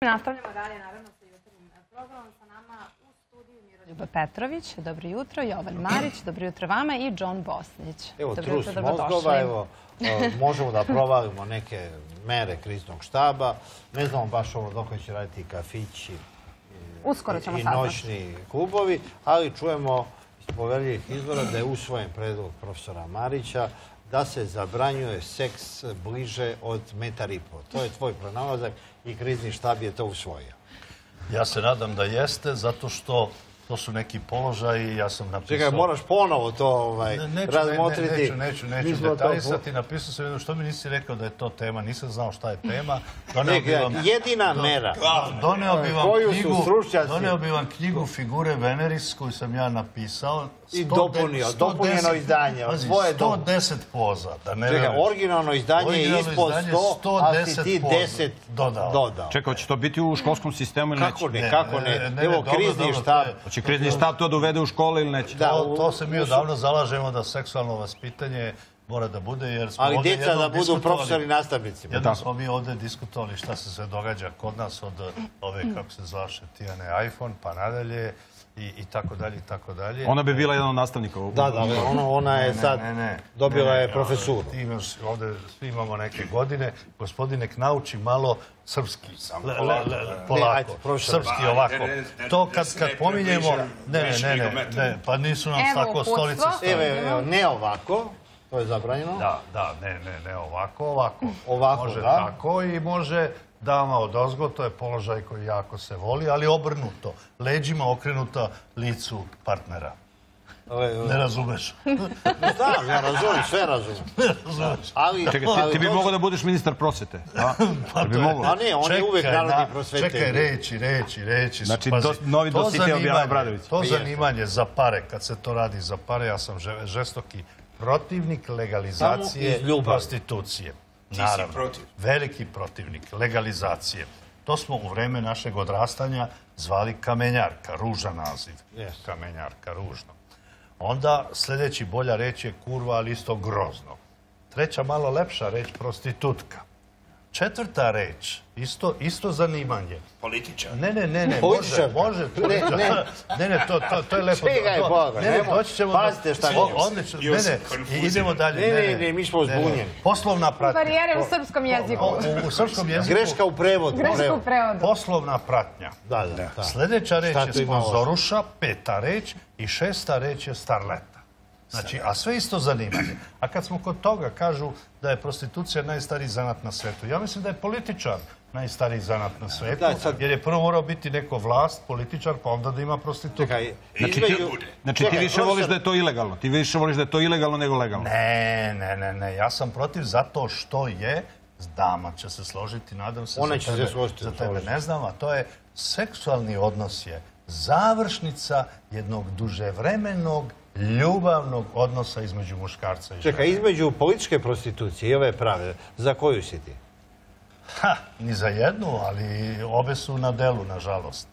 Nastavljamo dalje, naravno, sa jutarnjim programom. Sa nama u studiju Miroljub Petrović, dobro jutro, Jovan Marić, dobro jutro vama i Džon Bosnić. Evo, trus mozgova, evo, možemo da provalimo neke mere kriznog štaba. Ne znamo baš ovo dok će raditi kafići i noćni klubovi, ali čujemo iz poverljivih izvora da je usvojen predlog profesora Marića da se zabranjuje seks bliže od metar i po. To je tvoj pronalazak i krizni štab je to usvojio. Ja se nadam da jeste, zato što to su neki položaji, ja sam napisao... Čekaj, moraš ponovo to razmotriti. Neću detaljisati. Napisao sam jedno, što mi nisi rekao da je to tema, nisam znao šta je tema. Jedina mera. Doneo bi vam knjigu Figure Veneris koju sam ja napisao. I dopunio, dopunjeno izdanje. 110 poza. Čekaj, originalno izdanje je ispod 100, ali si ti 10 dodao. Čekaj, će to biti u školskom sistemu ili neće? Kako ne? Evo, krizni štab. Hoće krizni štab to da uvede u škole ili neće? To se mi odavno zalažemo da seksualno vaspitanje mora da bude, jer smo ovdje jednom diskutovali. Ali djeca da budu profesori nastavnici. Jednom smo mi ovdje diskutovali šta se sve događa kod nas od ove, kako se zvaše, Tijane iPhone, pa nadalje i tako dalje, i tako dalje. Ona bi bila jedan od nastavnika. Da, ona je sad dobila je profesuru. Ovdje svi imamo neke godine. Gospodine, nauči malo srpski. Polako. Srpski ovako. To kad pominjemo... Ne, pa nisu nam tako stolice stavili. Evo, ne ovako. To je zabranjeno? Ne, ovako. Može tako i može dama odozgo, to je položaj koji jako se voli, ali obrnuto, leđima okrenuta licu partnera. Ne razumeš? Da, ne razumem, sve razumem. Čekaj, ti bi mogao da budeš ministar prosvete. A ne, on je uvek narodni prosvete. Čekaj, reći. Znači, novi Dositej objavio Bradović. To zanimanje za pare, kad se to radi za pare, ja sam žestoki protivnik legalizacije prostitucije. Naravno, veliki protivnik legalizacije. To smo u vreme našeg odrastanja zvali kamenjarka, ružan naziv. Kamenjarka, ružno. Onda sljedeći bolja reč je kurva, ali isto grozno. Treća malo lepša reč, prostitutka. Četvrta reč, isto zanimanje. Političar. Ne, može. Ne, to je lepo. Čekaj, Boga, nemoj, pazite šta je. Ne, idemo dalje. Ne, mi smo zbunjeni. Poslovna pratnja. Barijere u srpskom jeziku. U srpskom jeziku. Greška u prevodu. Poslovna pratnja. Da. Sljedeća reč je sponzoruša, peta reč i šesta reč je starleta. Znači, a sve isto zanimanje. A kad smo kod toga, kažu da je prostitucija najstariji zanat na svetu. Ja mislim da je političar najstariji zanat na svetu, jer je prvo morao biti neko vlast, političar, pa onda da ima prostituciju. Znači, ti više voliš da je to ilegalno. Ti više voliš da je to ilegalno nego legalno. Ne. Ja sam protiv zato što je dama će se složiti, nadam se za tebe. Ne znam, a to je seksualni odnos je završnica jednog duževremenog ljubavnog odnosa između muškarca i žene. Čekaj, između političke prostitucije i ove prave, za koju si ti? Ni za jednu, ali obe su na delu, nažalost.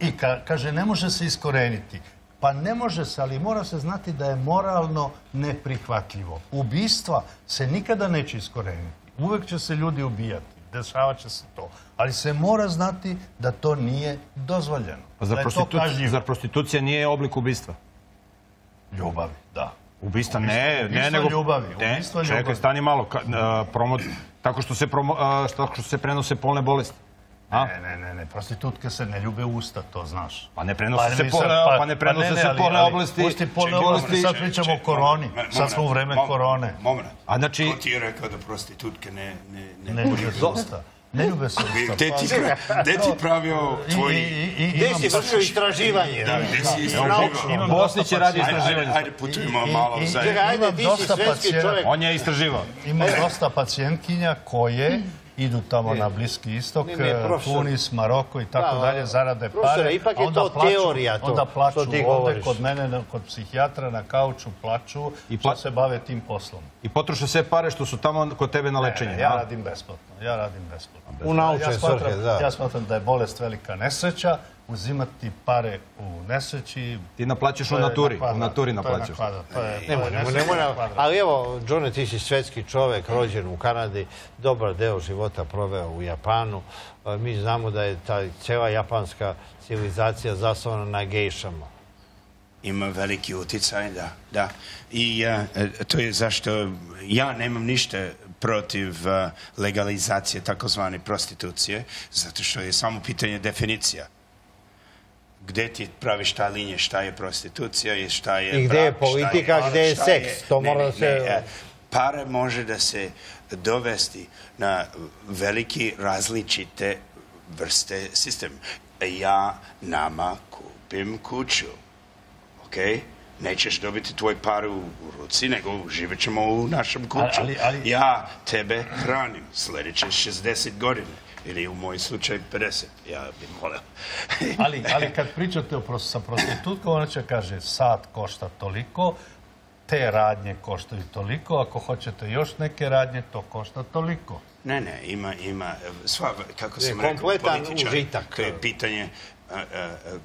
I kaže, ne može se iskoreniti. Pa ne može se, ali mora se znati da je moralno neprihvatljivo. Ubistva se nikada neće iskoreniti. Uvek će se ljudi ubijati. Dešavat će se to. Ali se mora znati da to nije dozvoljeno. Zar prostitucija nije oblik ubistva? Ljubavi, da. Ubistva ne, nego... Ubistva ljubavi. Čekaj, stani malo. Tako što se prenose polne bolesti. Ne, prostitutke se ne ljube usta, to znaš. Pa ne prenose se polne bolesti. Pusti polne bolesti, sad pričamo o koroni. Sad smo u vreme korone. Moment, ko ti je rekao da prostitutke ne... Ne ljube usta. Ne ljube se usta. Gde ti pravio tvoj... Gde si vršio istraživanje? Da, gde si istraživao? Bosnić je radio istraživanje. Ajde, putujemo malo zajedno. Ajde, ti si svetski čovjek. On je istraživao. Ima dosta pacijentkinja koje idu tamo na Bliski istok, Tunis, Maroko i tako dalje, zarade pare. Ipak je to teorija to. Onda plaću ovde kod mene, kod psihijatra, na kauču plaću, što se bave tim poslom. I potroše sve pare što su tamo kod tebe na lečenje. Ja radim besplatno. Ja radim besplatno. U naučne svrhe, da. Ja smatram da je bolest velika nesreća, uzimati pare u nesreći... Ti naplaćaš u naturi, u naturi naplaćaš. Ali evo, Džone, ti si svetski čovek, rođen u Kanadi, dobar deo života proveo u Japanu. Mi znamo da je ta cela japanska civilizacija zasnovana na gejšama. Ima veliki uticaj, da. I to je zašto ja nemam ništa protiv legalizacije takozvane prostitucije, zato što je samo pitanje definicija. Gde ti praviš ta linija, šta je prostitucija, šta je brak, šta je... I gde je politika, gde je seks, to mora da se... Pare može da se dovesti na veliki različite vrste sistema. Ja nama kupim kuću. Nećeš dobiti tvoj par u ruci, nego živit ćemo u našem kuću. Ja tebe hranim sljedeće 60 godine, ili u moj slučaj 50, ja bih moleo. Ali kad pričate sa prostitutkom, ona će kaže sat košta toliko, te radnje koštaju toliko, ako hoćete još neke radnje, to košta toliko. Ne, ima, sva, kako sam rekao, političar, to je pitanje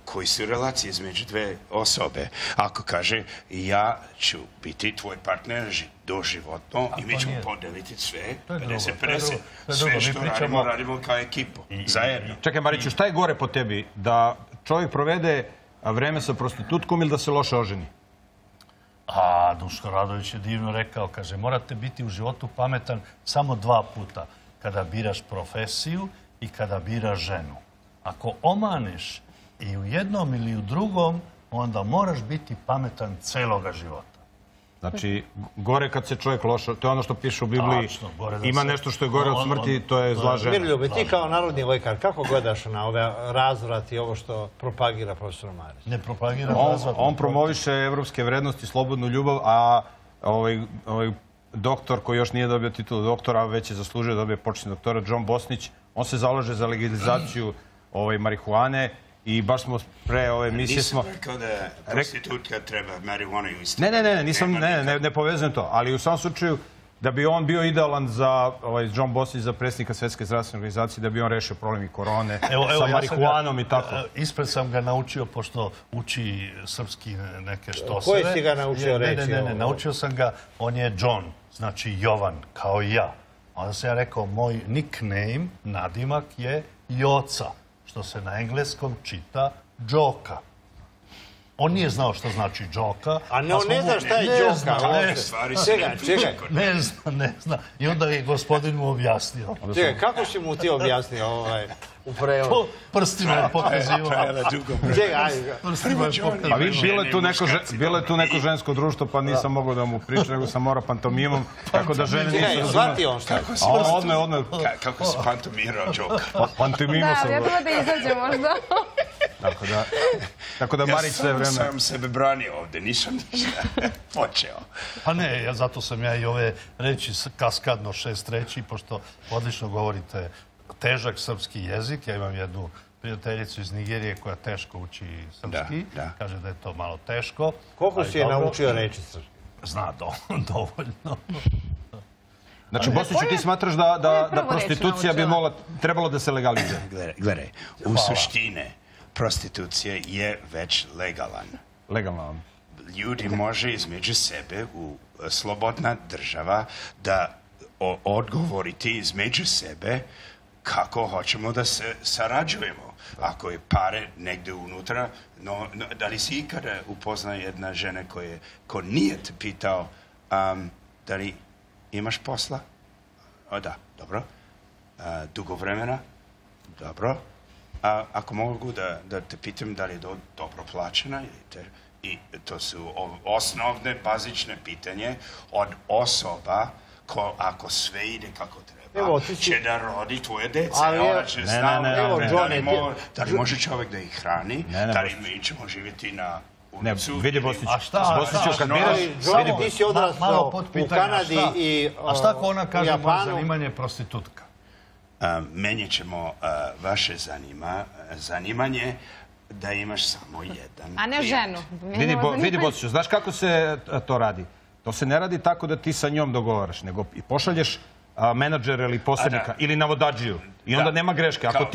koji su relacije između dve osobe. Ako kaže, ja ću biti tvoj partner doživotno i mi ćemo podeliti sve, 50-50, sve što radimo, radimo kao ekipu, zajedno. Čekaj, Mariću, šta je gore po tebi? Da čovjek provede vreme sa prostitutkom ili da se loše oženi? A, Duško Radović je divno rekao, kaže, morate biti u životu pametan samo dva puta. Kada biraš profesiju i kada biraš ženu. Ako omaniš i u jednom ili u drugom, onda moraš biti pametan celoga života. Znači, gore kad se čovjek loša, to je ono što piše u Bibliji, ima nešto što je gore od smrti, to je zla žena. Miroljube, ti kao narodni lekar, kako gledaš na ove razvrat i ovo što propagira profesor Marić? Ne propagira razvrat. On promoviše evropske vrednosti, slobodnu ljubav, a ovaj doktor koji još nije dobio titulu doktora, već je zaslužio da dobije početni doktora, Džon Bosnić, on se zalaže za legalizaciju marihuane i baš smo pre ove emisije smo... Nisam rekao da prostitutka treba marihuana i isto. Ne povezujem to, ali u samom slučaju da bi on bio idealan za Džon Bosnić, za predsjednika Svetske zdravstvene organizacije, da bi on rešio problemi korone sa marihuanom i tako. Ispred sam ga naučio, pošto uči srpski neke štoseve. Koji si ga naučio reći? Ne, naučio sam ga, on je Džon, znači Jovan, kao i ja. Onda sam ja rekao, moj nickname, nadimak je Joca, što se na engleskom čita Džoka. On nije znao što znači Džoka. A ne, on ne zna šta je Džoka. Ne zna. I onda je gospodin mu objasnio. Čekaj, kako si mu ti objasnio ovaj... Prstima je pokazivo. Bilo je tu neko žensko društvo, pa nisam mogao da mu pričam, nego sam morao pantomimom, tako da žene nisam razumio. Kako si pantomirao, Džoka? Pantomimo sam. Da, ja bilo da izađe možda. Tako da Marić sve vreme... Ja sam sebe branio ovde, nisam ništa počeo. Pa ne, zato sam ja i ove reči kaskadno 6 reči, pošto odlično govorite težak srpski jezik. Ja imam jednu prijateljicu iz Nigerije koja teško uči srpski. Kaže da je to malo teško. Koliko si je naučio reći srpski? Zna, dovoljno. Znači, Bosniću, ti smatraš da prostitucija bi trebalo da se legalizuje? Gledaj, u suštine, prostitucija je već legalan. Ljudi može između sebe u slobodna država da odgovoriti između sebe kako hoćemo da se sarađujemo. Ako je pare negde unutra, da li si ikada upozna jedna žena ko nije te pitao da li imaš posla? Da, dobro. Dugo vremena? Dobro. Ako mogu da te pitam da li je dobro plaćena? I to su osnovne, bazične pitanje od osoba ko ako sve ide kako treba. Če da rodi tvoje dece, ona će znao da li može čovek da ih hrani, da li mi ćemo živjeti na ulicu. Vidi Bosniću, kad biraš... Jovan, ti si odrastao u Kanadi i Japanu. A šta ko ona kaže moje zanimanje prostitutka? Meni ćemo vaše zanimanje da imaš samo jedan. A ne ženu. Vidi Bosniću, znaš kako se to radi? To se ne radi tako da ti sa njom dogovaraš, nego pošalješ menadžera ili posrednika ili navodadžiju. I onda nema greške. Kao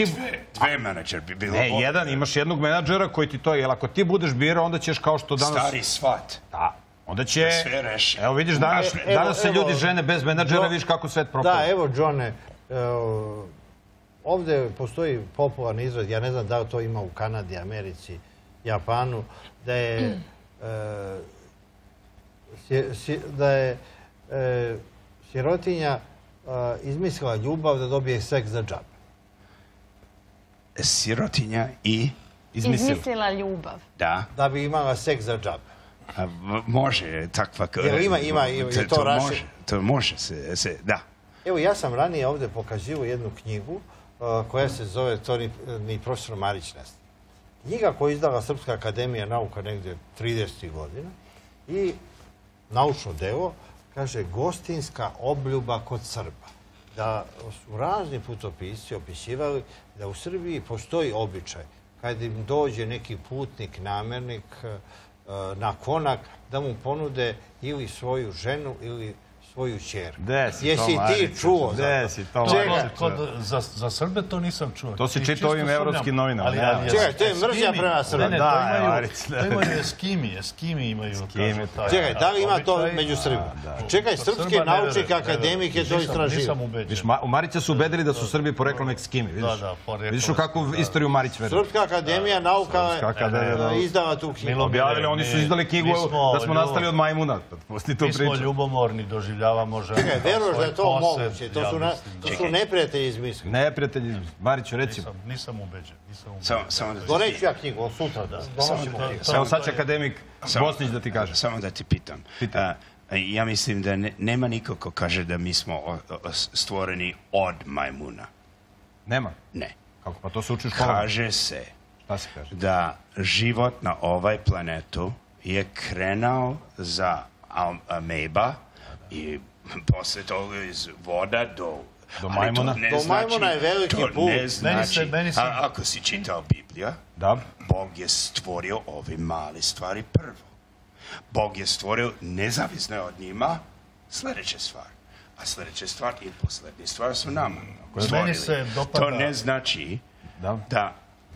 dve menadžera bi bilo. Ne, jedan, imaš jednog menadžera koji ti to je. Ako ti budeš birao, onda ćeš kao što danas... Stari svat. Da. Onda će... Sve reši. Evo vidiš, danas se ljudi žene bez menadžera, vidiš kako svet propao. Da, evo, Džone, ovde postoji popularn izraz, ja ne znam da li to ima u Kanadi, Americi, Japanu, da je... sirotinja izmislila ljubav da dobije seks za džabe. Sirotinja i... Izmislila ljubav. Da. Da bi imala seks za džabe. Može, takva... Jer ima, je to rašeno. To može se, da. Evo, ja sam ranije ovde pokazivao jednu knjigu koja se zove, to ni profesor Marić ne zna. Knjiga koju izdala Srpska akademija nauka negde 30. godina i naučno delo, kaže, gostinska obljuba kod Srba. Da su razni putopisci opisivali da u Srbiji postoji običaj kad im dođe neki putnik, namernik, na konak, da mu ponude ili svoju ženu ili svoju ćerku. Jesi ti čuo za to? Za Srbe to nisam čuo. To si čitao ovim evropskim novinama. Čekaj, to je mržnja prema Srba. Ne, to imaju Eskimi. Eskimi imaju. Čekaj, da li ima to među Srbima? Čekaj, srpski naučnik, akademik je to istražio. Nisam ubeđen. U Marića su ubedili da su Srbi poreklom Eskimi. Vidiš u kakvu istoriju Marić veri. Srpska akademija nauka je izdala tu knjigu. Objavili, oni su izdali knjigu da smo nastali od majmuna. Mi smo ljubomorni, doživljavamo. Čekaj, veruš da je to moguće? To su neprijatelji izmislili. Neprijatelji izmislili. Mariću, recimo. Nisam ubeđen. Doneću ja knjigu, od sutra da donosimo knjigu. Evo sad će akademik Bosnić da ti kaže. Samo da ti pitam. Ja mislim da nema niko ko kaže da mi smo stvoreni od majmuna. Nema? Ne. Kako? Pa to se uči u školu? Kaže se da život na ovaj planetu je krenuo za ameba, i posle toga iz voda do majmuna. Do majmuna je veliki put. Ako si čitao Biblija, Bog je stvorio ove male stvari prvo. Bog je stvorio nezavisno od njima sledeće stvari. A sledeće stvari i poslednje stvari su nama stvorili. To ne znači da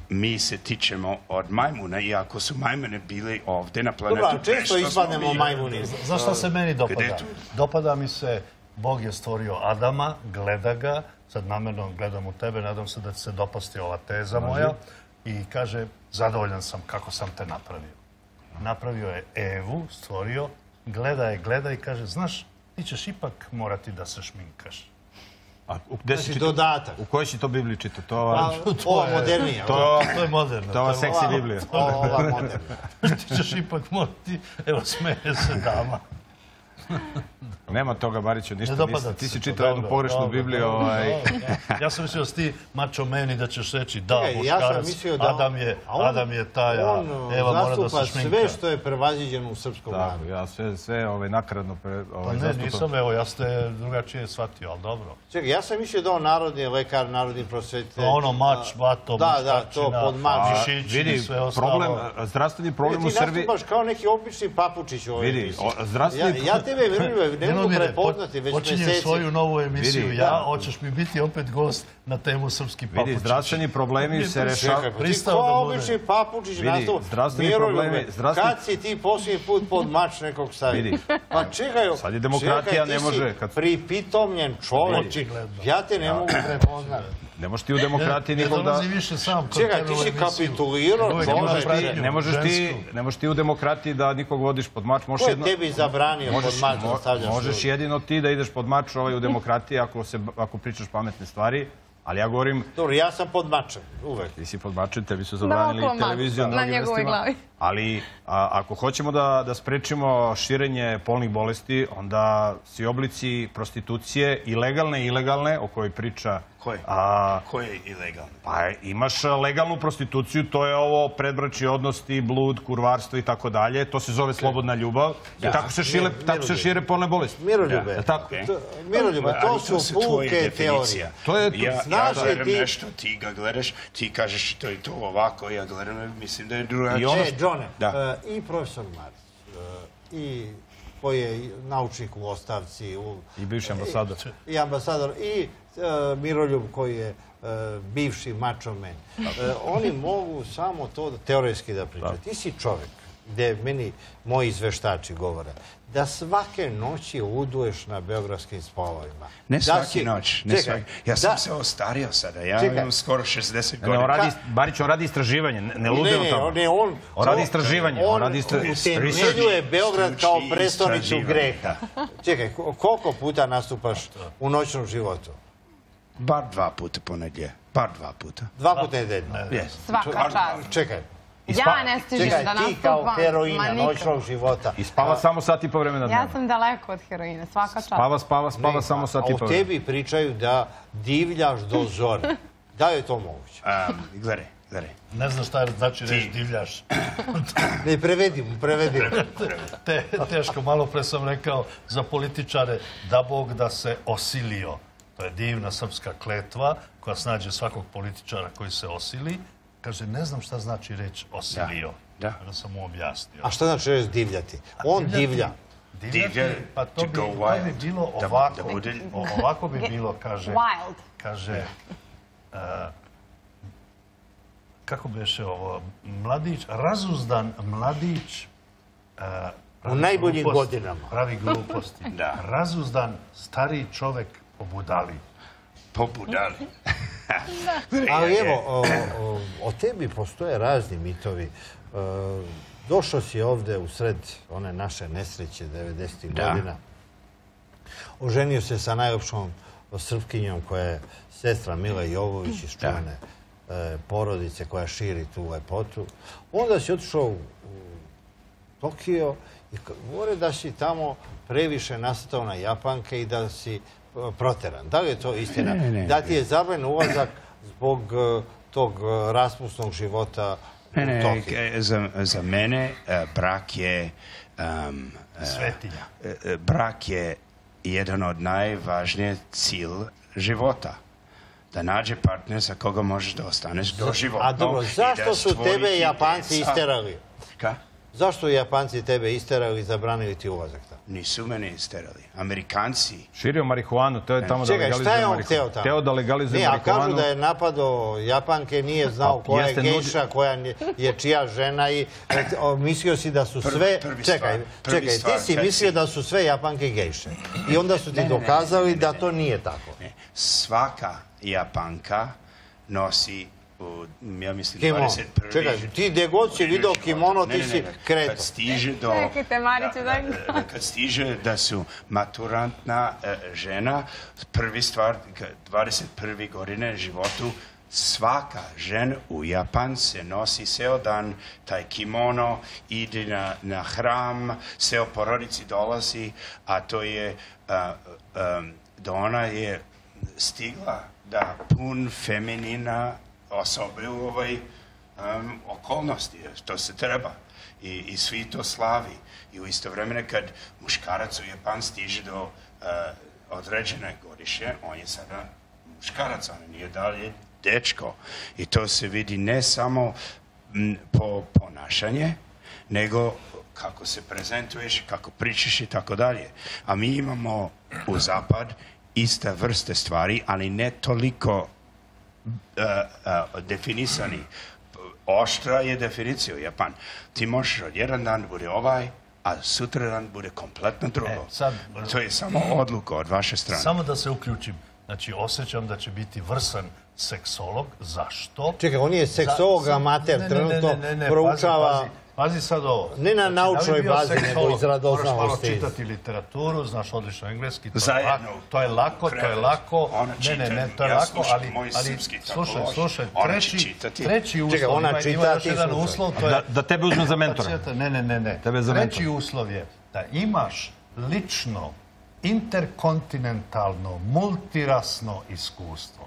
mi se tičemo od majmuna, iako su majmune bile ovde na planetu. Dobro, često ispadnemo majmuni. Znaš šta se meni dopada? Dopada mi se, Bog je stvorio Adama, gleda ga, sad namerno gledam u tebe, nadam se da će se dopasti ova teza moja, i kaže, zadovoljan sam kako sam te napravio. Napravio je Evu, stvorio, gleda i kaže, znaš, ti ćeš ipak morati da se šminkaš. Znači dodatak. U kojoj će to Bibliju čitati? Ova modernija. To je moderna. To je seksi Biblija. Ova moderna. Ti ćeš ipak morati, evo smeje se dama. Nema toga, Mariću, ništa niste. Ti si čitao jednu pogrešnu Bibliju. Ja sam mislio da si ti, mačo meni, da ćeš reći da, muškarac, Adam je taj, Eva mora da se šminka. Sve što je prevaziđeno u srpskom narodu. Sve nakradno zastupam. Ne, nisam, evo, ja ste drugačije shvatio, ali dobro. Čekaj, ja sam mislio da on narodni lekar, narodni prosvetitelj. Ono, mač, vato, muškačina, mišići i sve ostalo. Zdravstveni problem u Srbiji... Ti nastupaš kao neki obični papučić u ovoj emisiji. Ja tebe ne mogu prepoznati već meseci. Počinjem svoju novu emisiju. Ja, hoćeš mi biti opet gost na temu srpski papučić. Vidi, zdravstveni problemi se rešavaju. Ti ko obični papučić nastup? Miroljube, kad si ti posljednji put pod mač nekog stavio? Pa čekaj, ti si pripitomljen čovjek. Ja te ne mogu prepoznati. Ne možeš ti u demokratiji nikom da... Čekaj, ti si kapitulirao. Ne možeš ti u demokratiji da nikog vodiš pod mač. Ko je tebi zabranio pod mač da stavljaš? Možeš jedino ti da ideš pod mač u demokratiji ako pričaš pametne stvari. Ali ja govorim... Dobro, ja sam pod mačem, uvek. Ti si pod mačem, tebi su zabranili televiziju na njegovoj glavi. Ali ako hoćemo da sprečimo širenje polnih bolesti, onda svi oblici prostitucije, ilegalne i ilegalne, o kojoj priča... Koje? Koje je ilegalne? Pa imaš legalnu prostituciju, to je ovo predbračni odnosi, blud, kurvarstvo i tako dalje. To se zove slobodna ljubav. Tako se šire polne bolesti. Miroljube, to su puke teorije. Ja gledam nešto, ti ga gledaš, ti kažeš to je to ovako, ja gledam, mislim da je drugačije. Džone, i profesor Marić, i koji je naučnik u ostavci. I bivši ambasador. I ambasador. I Miroljub koji je bivši mačomen. Oni mogu samo to teoretski da pričaju. Ti si čovjek, gdje meni moji izveštači govore, da svake noći uduješ na beogradskim spolovima. Ne svaki noć. Ja sam se ostario sada. Ja imam skoro 60 godina. Barić, on radi istraživanje. Ne lude o tamo. On radi istraživanje. On utemeljuje Beograd kao prestonicu greha. Čekaj, koliko puta nastupaš u noćnom životu? Bar 2 puta ponedlje. Bar 2 puta. 2 puta nedeljno. Svaka čast. Čekaj. Ja ne stižem da nastupam. Čekaj, ti kao heroina noćnog života. I spava samo sat i po vremena dnevno. Ja sam daleko od heroine, svaka čast. Spava samo sat i po vremena. A o tebi pričaju da divljaš do zore. Da je to moguće? Gledaj. Ne znam šta znači reći divljaš. Ne, prevedi. Teško, malo pre sam rekao za političare da Bog da se osilio. To je divna srpska kletva koja snađe svakog političara koji se osili. Kaže, ne znam šta znači reći osilio. Da sam mu objasnio. A šta znači reći divljati? On divlja. Divlja, pa to bi bilo ovako. Ovako bi bilo, kaže... Wild. Kaže... Kako beše ovo? Mladić, razuzdan mladić... U najboljim godinama. Pravi gluposti. Razuzdan stariji čovek pobudali. Pobudali. Ali evo, o tebi postoje razni mitovi. Došao si ovde u sred one naše nesreće 90-ih godina. Oženio se sa najopšom Srpkinjom koja je sestra Mile Jovović iz čuvene porodice koja širi tu lepotu. Onda si otišao u Tokio i govore da si tamo previše nasrtao na Japanke i da si proteran. Da li je to istina? Da ti je zabranjen ulazak zbog tog raspusnog života u Tokiju? Za mene brak je... Svetinja. Brak je jedan od najvažnijih cilj života. Da nađe partner sa koga možeš da ostaneš do života. A dobro, zašto su tebe Japanci isterali? Ka? Zašto Japanci tebe isterali i zabranili ti ulazak tamo? Nisu mene isterali. Amerikanci... Širio marihuanu, to je tamo da legalizuje marihuanu. Čekaj, šta je on teo tamo? Teo da legalizuje marihuanu. Ne, a kažu da je napadao Japanke, nije znao koja je gejša, koja je čija žena i mislio si da su sve... Čekaj, ti si mislio da su sve Japanke gejše. I onda su ti dokazali da to nije tako. Svaka Japanka nosi... ja mislim 21. Čekaj, ti gdje god si vidio kimono, ti si kreto. Kad stiže da su maturantna žena, prvi stvar, 21. godine životu, svaka žena u Japan se nosi ceo dan taj kimono, ide na hram, ceo porodici dolazi, a to je da ona je stigla da pun feminina osobe u ovoj okolnosti, to se treba. I svi to slavi. I u isto vremena kad muškarac u Japan stiže do određene godišnje, on je sada muškarac, on nije dalje dečko. I to se vidi ne samo po ponašanje, nego kako se prezentuješ, kako pričaš i tako dalje. A mi imamo u Zapad iste vrste stvari, ali ne toliko definisani. Oštra je definicija u Japan. Ti možeš od jedan dan bude ovaj, a sutra dan bude kompletno drugo. To je samo odluka od vaše strane. Samo da se uključim. Znači, osjećam da će biti vrsan seksolog. Zašto? Čekaj, on je seksolog amater. Trenutno proučava... Pazi sad ovo. Ne na naučnoj bazi, nego iz radoznalosti. Moraš malo čitati literaturu, znaš odlično engleski. Zajedno. To je lako. Ona čita. Ja slušam moji srpski tako loši. Slušaj, treći uslov. Ima još jedan uslov. Da tebe uzme za mentora. Ne. Treći uslov je da imaš lično, interkontinentalno, multirasno iskustvo.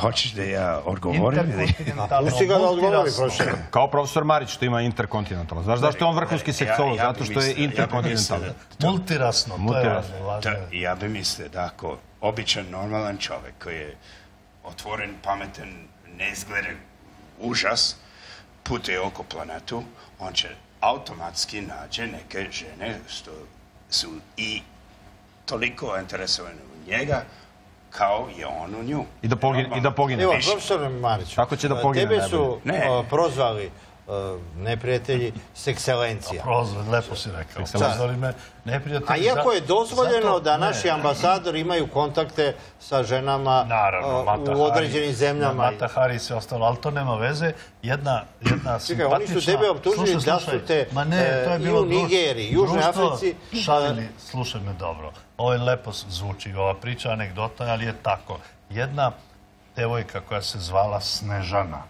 Hoćeš da ja odgovorim? Pusti ga da odgovori, prošle. Kao profesor Marić što ima interkontinentalno. Znaš zašto je on vrhunski seksolog? Zato što je interkontinentalno. Multirasno, to je važno. Ja bi mislio da ako običan, normalan čovek koji je otvoren, pametan, neizgledan, užas, putuje oko planetu, on će automatski nađe neke žene što su i toliko interesovane u njega, kao je on u nju. I da pogine više. Evo, profesor Mariću, tebe su prozvali neprijatelji s ekscelencija. Prozvali, lepo si rekao. A iako je dozvoljeno da naši ambasadori imaju kontakte sa ženama u određenim zemljama. Mata Hari i sve ostalo, ali to nema veze. Jedna simpatična... Oni su tebe optužili da su te i u Nigeriji, Južnoj Africi... Slušaj me dobro. Ovo je lepo zvuči, ova priča, anegdota, ali je tako. Jedna devojka koja se zvala Snežana,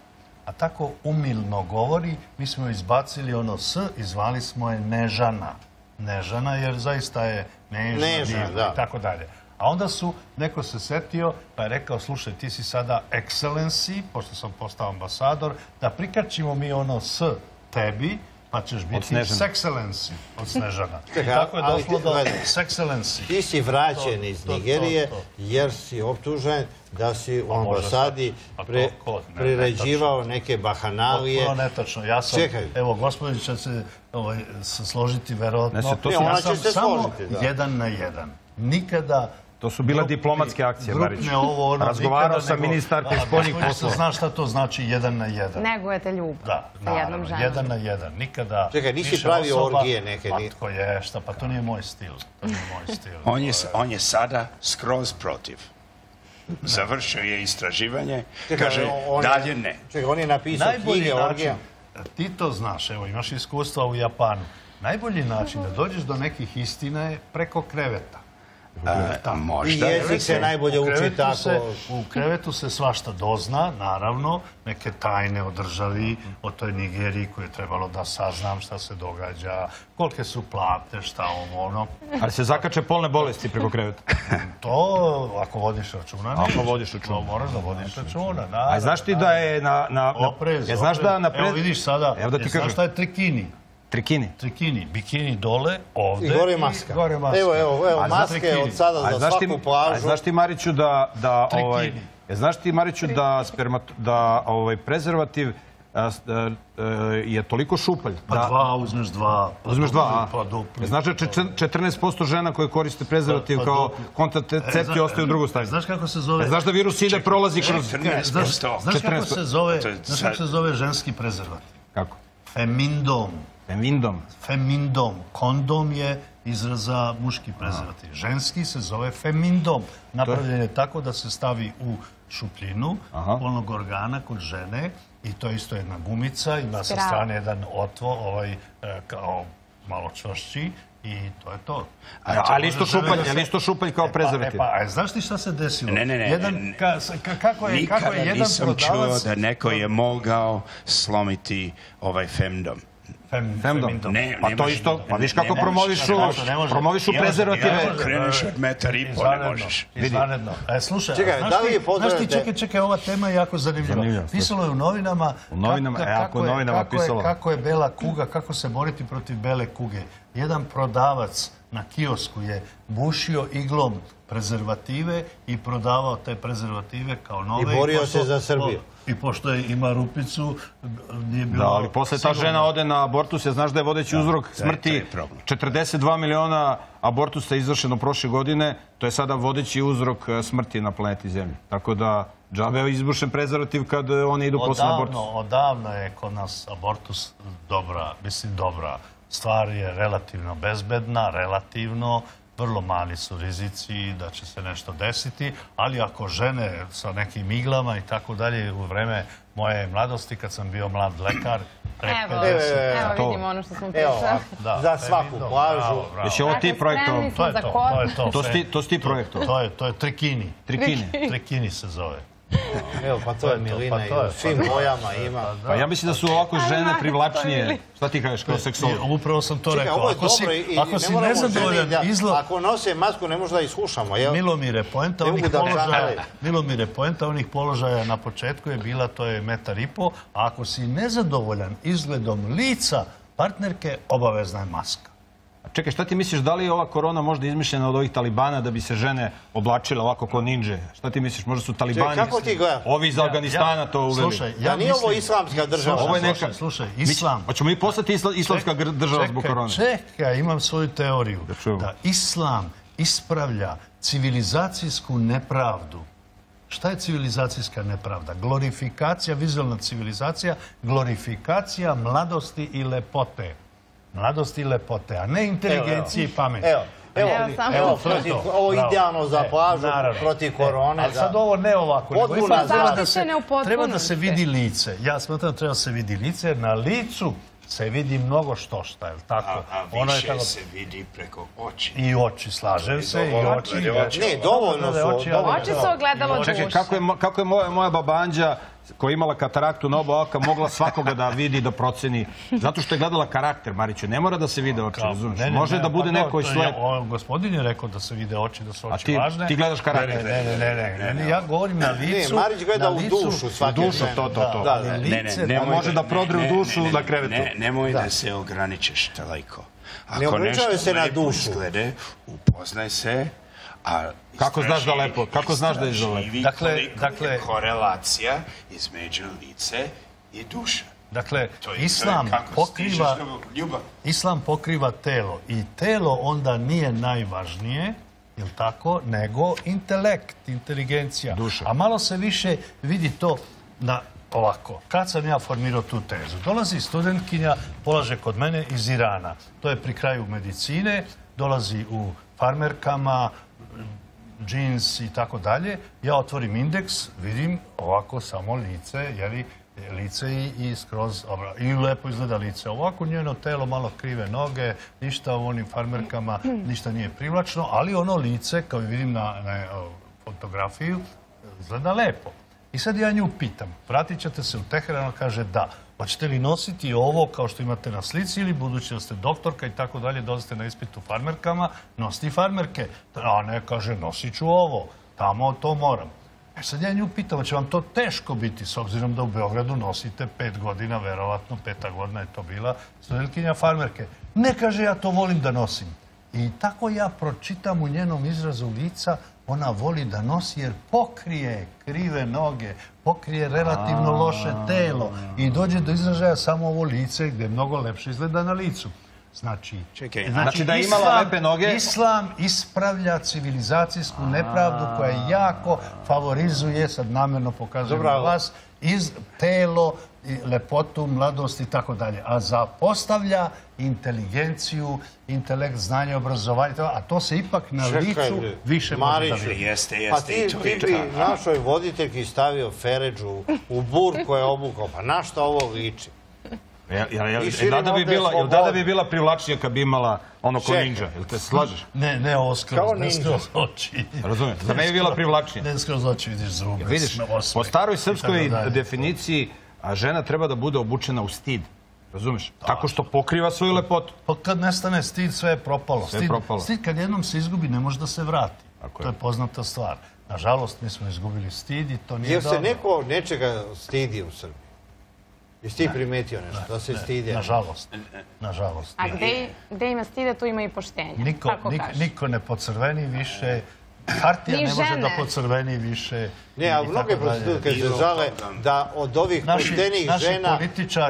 a tako umilno govori, mi smo izbacili ono S i zvali smo je Nežana. Nežana, jer zaista je nežna diva i tako dalje. A onda su, neko se setio, pa je rekao, slušaj, ti si sada excellency, pošto sam postao ambasador, da prikačimo mi ono S tebi, pa ćeš biti sexcellency od Snežana. Tako je došlo do sexcellency. Ti si vraćen iz Nigerije jer si optužen da si u ambasadi priređivao neke bahanalije. To netačno. Ja sam, evo, gospodin će se složiti verovatno. Ja sam samo 1 na 1. Nikada... To su bila diplomatske akcije, Marić. Razgovarao sa ministarke spoljnih poslova. Zna šta to znači 1 na 1. Negujete ljubav sa jednom ženom. 1 na 1. Nikada... Čekaj, nisi pravio orgije neke? Matko je, šta, pa to nije moj stil. On je sada skroz protiv. Završio je istraživanje. Kaže, dalje ne. Čekaj, on je napisao knjige orgija. Ti to znaš, evo, imaš iskustva u Japanu. Najbolji način da dođeš do nekih istina je preko kreveta. I jezik se najbolje uči tako. U krevetu se svašta dozna, naravno, neke tajne o državi, o toj Nigeriji koju je trebalo da saznam šta se događa, kolike su plate, šta ovo, ono. Ali se zakače polne bolesti preko kreveta. To, ako vodiš računa, moraš da vodiš računa. A znaš ti da je na... Oprez, evo vidiš sada, znaš šta je trikini? Trikini. Trikini. Bikini dole, ovde. I gore maska. Evo, maske od sada za svaku plažu. Znaš ti, Mariću, da... Trikini. Znaš ti, Mariću, da prezervativ je toliko šupalj. Pa dva, uzmeš dva. Uzmeš dva, a? Znaš da 14% žena koje koriste prezervativ kao kontracepciju ostaje u drugu stanju. Znaš kako se zove... Znaš da virus ide, prolazi kroz... 14%. Znaš kako se zove ženski prezervativ? Kako? Femindom. Femindom. Femindom. Kondom je izraz za muški prezervativ. Ženski se zove femindom. Napravljen je tako da se stavi u šupljinu polnog organa kod žene i to je isto jedna gumica, ima sa strane jedan otvo, ovaj kao malo čvršći i to je to. Ali isto šupalj kao prezervativ. Znaš ti šta se desilo? Ne. Nikada nisam čuo da neko je mogao slomiti ovaj femindom. Pa to isto, pa viš kako promovišu prezervative. Kreneš od metar i po, ne možeš. Izvanredno. Slušaj, znaš ti, čekaj, ova tema je jako zanimljiva. Pisalo je u novinama kako je bela kuga, kako se boriti protiv bele kuge. Jedan prodavac na kiosku je bušio iglom prezervative i prodavao te prezervative kao nove. I borio se za Srbiju. I pošto ima rupicu, nije bilo... Da, ali posle ta žena ode na abortus, ja znaš da je vodeći uzrok smrti 42 miliona abortusa izvršeno prošle godine, to je sada vodeći uzrok smrti na planeti Zemlji. Tako da, džabe je izbušen prezervativ kad oni idu posle abortusa. Odavno je kod nas abortus dobra, mislim dobra. Stvar je relativno bezbedna, relativno, vrlo mali su rizici da će se nešto desiti, ali ako žene sa nekim iglama i tako dalje, u vreme moje mladosti, kad sam bio mlad lekar, evo, vidimo ono što smo pisali. Za svaku plažu. Jesi ovo ti projektovo? To je to. To si ti projektovo. To je trikini. Trikini se zove. Evo, pa to je Milina i u svim bojama ima. Pa ja mislim da su ovako žene privlačnije. Šta ti kažeš kao seksualno? Upravo sam to rekao. Ako si nezadovoljan izlog... Ako nose masku ne možda iskušamo. Milomire, poenta onih položaja na početku je bila, to je metar i po, a ako si nezadovoljan izgledom lica partnerke, obavezna je maska. Čekaj, šta ti misliš, da li je ova korona možda izmišljena od ovih Talibana da bi se žene oblačile ovako ko ninđe? Šta ti misliš, možda su Talibani, ovi iz Afganistana to uveli? Slušaj, ja nije ovo islamska država. Ovo je neka, slušaj, islam. Hoćemo mi postati islamska država zbog korone? Čekaj, imam svoju teoriju. Da islam ispravlja civilizacijsku nepravdu. Šta je civilizacijska nepravda? Glorifikacija, vizualna civilizacija, glorifikacija mladosti i lepote. Mladosti i lepote, a ne inteligencije i pameti. Evo, ovo je idealno za plažu protiv korone. Ali sad ovo ne ovako. Treba da se vidi lice. Ja smatram da treba da se vidi lice, jer na licu se vidi mnogo što šta, je li tako? A više se vidi preko oči. I oči, slažem se, i oči. Ne, dovoljno su. Oči su ogledalo duše. Čekaj, kako je moja babanđa koja je imala kataraktu na oba oka, mogla svakoga da vidi, da proceni. Zato što je gledala karakter, Mariću. Ne mora da se vide oči, razumiješ? Može da bude neko i slep. Gospodin je rekao da se vide oči, da su oči važne. A ti gledaš karakter. Ne, ja govorim na licu. Marić gleda u dušu. U dušu, to. Može da prodre u dušu na krevetu. Nemoj da se ograničeš, lajko. Ako nešto se na dušu glede, upoznaj se. Kako znaš da lepo? Kako znaš da je za lepo? Dakle, je korelacija između lice i duša. Dakle, islam pokriva telo. I telo onda nije najvažnije, jel' tako, nego intelekt, inteligencija. A malo se više vidi to na... Ovako, kad sam ja formirao tu tezu? Dolazi studentkinja, polaže kod mene iz Irana. To je pri kraju medicine, dolazi u farmerkama, džins i tako dalje. Ja otvorim indeks, vidim ovako samo lice, jeli, lice i skroz, i lepo izgleda lice. Ovako njeno telo, malo krive noge, ništa u onim farmerkama, ništa nije privlačno, ali ono lice, kao vidim na fotografiju, izgleda lepo. I sad ja nju pitam, vratit ćete se u Teheranu, kaže da. Hoćete li nositi ovo kao što imate na slici ili budući da ste doktorka i tako dalje, dolazite na ispit u farmerkama, nositi farmerke. A ne, kaže, nosit ću ovo, tamo to moram. E sad ja nju pitam, će vam to teško biti, s obzirom da u Beogradu nosite 5 godina, verovatno 5. godina je to bila, studentkinja farmerke. Ne, kaže, ja to volim da nosim. I tako ja pročitam u njenom izrazu lica, ona voli da nosi jer pokrije krive noge, pokrije relativno loše telo i dođe do izražaja samo ovo lice gdje mnogo lepše izgleda na licu. Znači da je imala lepe noge. Islam ispravlja civilizacijsku nepravdu koja jako favorizuje, sad namjerno pokazujem vas, telo, lepotu, mladost i tako dalje. A zapostavlja inteligenciju, intelekt, znanje, obrazovanje, a to se ipak na licu više možda vidjeti. Pa ti bi našoj voditeljki stavio feredžu u bur koja je obukao. Pa na šta ovo liči? Dada bi bila privlačnija kad bi imala ono ko ninja, jel te slažeš? Ne, ne skroz oči. Razumijem, za me je bila privlačnija. Ne skroz oči, vidiš zube. Vidiš, po staroj srpskoj definiciji žena treba da bude obučena u stid. Razumiješ? Tako što pokriva svoju lepotu. Pa kad nestane stid, sve je propalo. Stid kad jednom se izgubi, ne može da se vrati. To je poznata stvar. Nažalost, mi smo izgubili stid i to nije dobro. Jel se neko nečega stidi u Srbiji? Jesi ti primetio nešto, da se stide? Nažalost. A gde ima stide, tu ima i poštenja. Niko ne pocrveni više, partija ne može da pocrveni više. Ne, a mnoge prostitutke se žale da od ovih poštenih žena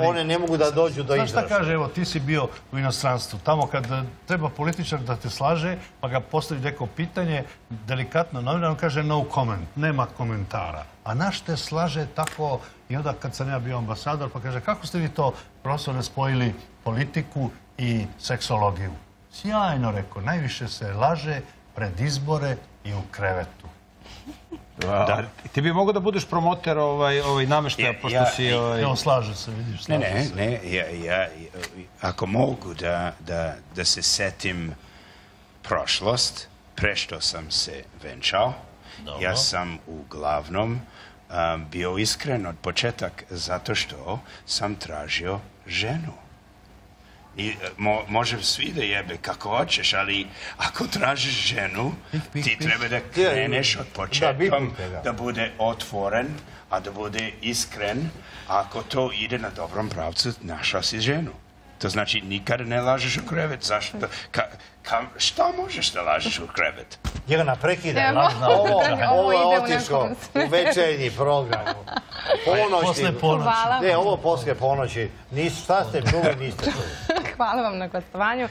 one ne mogu da dođu do izražaja. Znaš šta kaže, evo, ti si bio u inostranstvu, tamo kad treba političar da te slaže, pa ga postavi neko pitanje, delikatno novinar, on kaže no comment, nema komentara. A naš te slaže tako, i onda kad sam ja bio ambasador, pa kaže, kako ste vi to, profesore, spojili politiku i seksologiju? Sjajno, rekao, najviše se laže pred izbore i u krevetu. Ti bi mogao da budeš promoter nameštaja, pošto si... Evo, slaže se, vidiš. Ne, ja, ako mogu da se setim prošlost, pre što sam se venčao, ja sam uglavnom bio iskren od početak zato što sam tražio ženu. Može svi da jebe kako hoćeš, ali ako tražiš ženu, ti treba da kreneš od početkom, da bude otvoren, a da bude iskren. Ako to ide na dobrom pravcu, našao si ženu. To znači nikada ne lažeš u krevet. Zašto? Šta možeš da lažeš u krevet? Jelena, prekidaj laž na ovo. Ovo je otišlo u večernji program. Ponoći. Ne, ovo poslije ponoći. Šta ste čuli, niste čuli. Hvala vam na gostovanju.